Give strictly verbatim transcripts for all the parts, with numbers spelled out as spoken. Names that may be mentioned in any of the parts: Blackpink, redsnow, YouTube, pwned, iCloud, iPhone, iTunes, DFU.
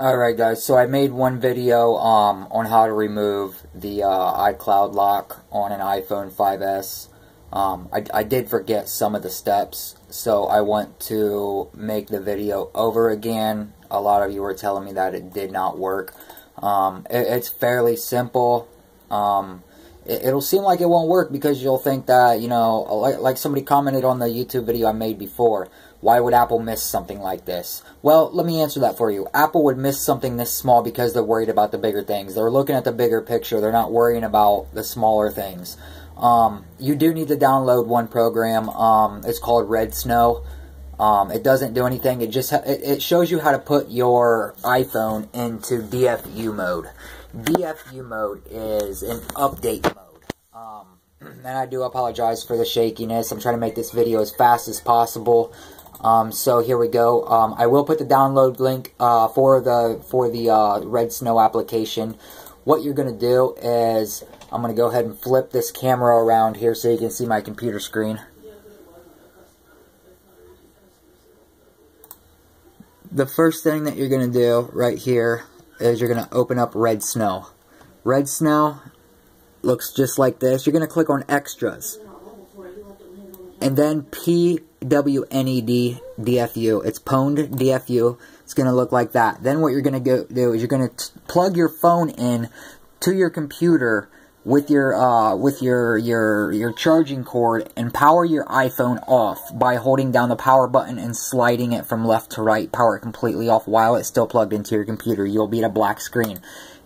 Alright guys, so I made one video um, on how to remove the uh, iCloud lock on an iPhone five S. Um, I, I did forget some of the steps, so I want to make the video over again. A lot of you were telling me that it did not work. Um, it, it's fairly simple. Um, it, it'll seem like it won't work because you'll think that, you know, like, like somebody commented on the YouTube video I made before, why would Apple miss something like this? Well, let me answer that for you. Apple would miss something this small because they're worried about the bigger things. They're looking at the bigger picture. They're not worrying about the smaller things. Um, you do need to download one program. Um, it's called red snow. Um, it doesn't do anything. It just ha it, it shows you how to put your iPhone into D F U mode. D F U mode is an update mode. Um, and I do apologize for the shakiness. I'm trying to make this video as fast as possible. Um, so here we go. Um, I will put the download link uh, for the for the uh, red snow application. What you're going to do is I'm going to go ahead and flip this camera around here so you can see my computer screen. The first thing that you're going to do right here is you're going to open up red snow. red snow looks just like this. You're going to click on Extras. And then pwned D F U. It's pwned D F U. It's going to look like that. Then what you're going to do is you're going to plug your phone in to your computer with your uh, with your your your charging cord and power your iPhone off by holding down the power button and sliding it from left to right. Power it completely off while it's still plugged into your computer. You'll be at a black screen.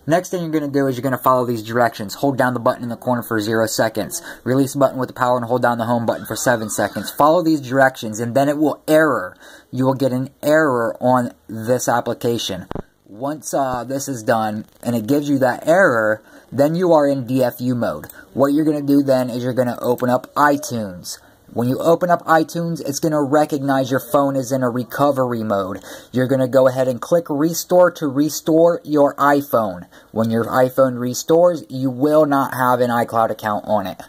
Next thing you're going to do is you're going to follow these directions. Hold down the button in the corner for zero seconds. Release the button with the power and hold down the home button for seven seconds. Follow these directions and then it will error. You will get an error on this application. Once uh, this is done and it gives you that error, then you are in D F U mode. What you're going to do then is you're going to open up iTunes. When you open up iTunes, it's going to recognize your phone is in a recovery mode. You're going to go ahead and click Restore to restore your iPhone. When your iPhone restores, you will not have an iCloud account on it.